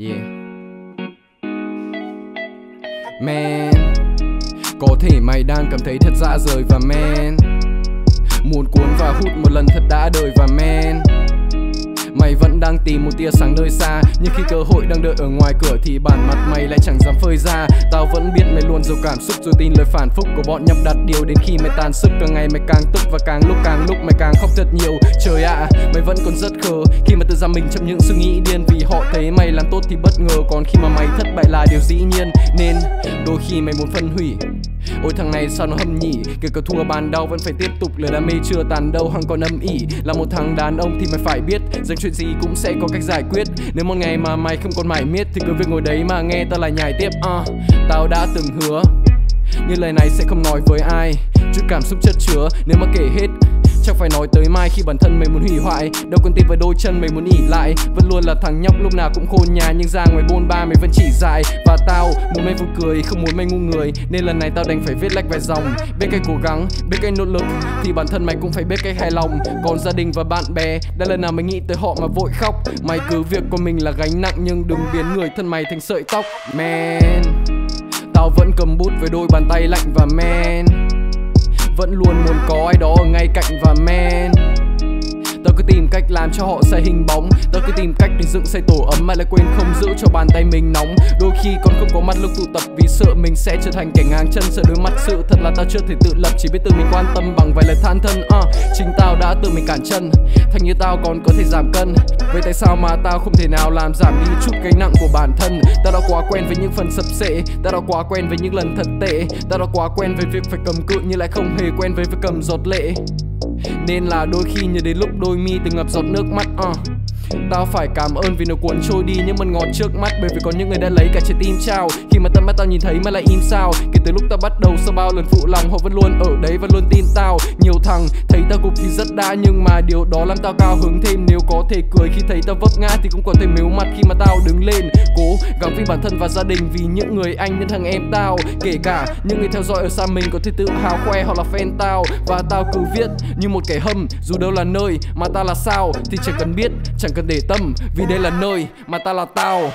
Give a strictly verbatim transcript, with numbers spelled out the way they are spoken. Yeah. Man, có thể mày đang cảm thấy thật dã rời và man, muốn cuốn và hút một lần thật đã đời và man, mày vẫn đang tìm một tia sáng nơi xa, nhưng khi cơ hội đang đợi ở ngoài cửa thì bản mặt mày lại chẳng dám phơi ra. Tao vẫn biết mày luôn giàu cảm xúc, rồi tin lời phản phúc của bọn nhằm đặt điều đến khi mày tàn sức. Càng ngày mày càng tức và càng lúc càng lúc mày càng khóc thật nhiều. Trời ạ, à, mày vẫn còn rất khờ khi mà tự giam mình trong những suy nghĩ điên, vì họ thấy mày làm tốt thì bất ngờ, còn khi mà mày thất bại là điều dĩ nhiên. Nên đôi khi mày muốn phân hủy. Ôi thằng này sao nó hâm nhỉ, kể cả thua bàn đau vẫn phải tiếp tục, lời đam mê chưa tàn đâu hằng còn âm ỉ. Là một thằng đàn ông thì mày phải biết rằng chuyện gì cũng sẽ có cách giải quyết. Nếu một ngày mà mày không còn mãi miết thì cứ việc ngồi đấy mà nghe tao lại nhảy tiếp. uh, Tao đã từng hứa nhưng lời này sẽ không nói với ai, chút cảm xúc chất chứa nếu mà kể hết chắc phải nói tới mai. Khi bản thân mày muốn hủy hoại, đâu còn tin với đôi chân mày muốn ỉ lại, vẫn luôn là thằng nhóc lúc nào cũng khôn nhà, nhưng ra ngoài bôn ba mày vẫn chỉ dại. Và tao muốn mày vui cười, không muốn mày ngu người, nên lần này tao đành phải viết lách vài dòng. Biết cách cố gắng, biết cách nỗ lực thì bản thân mày cũng phải biết cách hài lòng. Còn gia đình và bạn bè, đã lần nào mày nghĩ tới họ mà vội khóc. Mày cứ việc của mình là gánh nặng, nhưng đừng biến người thân mày thành sợi tóc. Man, tao vẫn cầm bút với đôi bàn tay lạnh và man, vẫn luôn muốn có ai đó ở ngay cạnh và man, tao cứ tìm cách làm cho họ xây hình bóng, tao cứ tìm cách để dựng xây tổ ấm mà lại quên không giữ cho bàn tay mình nóng. Đôi khi còn không có mặt lúc tụ tập vì sợ mình sẽ trở thành kẻ ngang chân, sợ đối mặt sự thật là tao chưa thể tự lập, chỉ biết tự mình quan tâm bằng vài lời than thân. uh, Chính tao đã tự mình cản chân, thành như tao còn có thể giảm cân, vậy tại sao mà tao không thể nào làm giảm đi chút gánh nặng của bản thân. Tao đã quá quen với những phần sập sệ, tao đã quá quen với những lần thật tệ, tao đã quá quen với việc phải cầm cự nhưng lại không hề quen với việc cầm giọt lệ. Nên là đôi khi nhớ đến lúc đôi mi từng ngập giọt nước mắt. uh. Tao phải cảm ơn vì nó cuốn trôi đi những mần ngọt trước mắt, bởi vì có những người đã lấy cả trái tim trao. Khi mà tận mắt tao nhìn thấy mà lại im sao, kể từ lúc tao bắt đầu sau bao lần phụ lòng, họ vẫn luôn ở đấy và luôn tin tao. Nhiều thằng thấy tao gục thì rất đã, nhưng mà điều đó làm tao cao hứng thêm. Nếu có thể cười khi thấy tao vấp ngã thì cũng có thể mếu mặt khi mà tao đứng lên. Cố gắng vì bản thân và gia đình, vì những người anh những thằng em tao, kể cả những người theo dõi ở xa mình có thể tự hào khoe họ là fan tao. Và tao cứ viết như một kẻ hâm, dù đâu là nơi mà ta là sao thì chẳng cần biết, chẳng cần để tâm, vì đây là nơi mà ta là tao.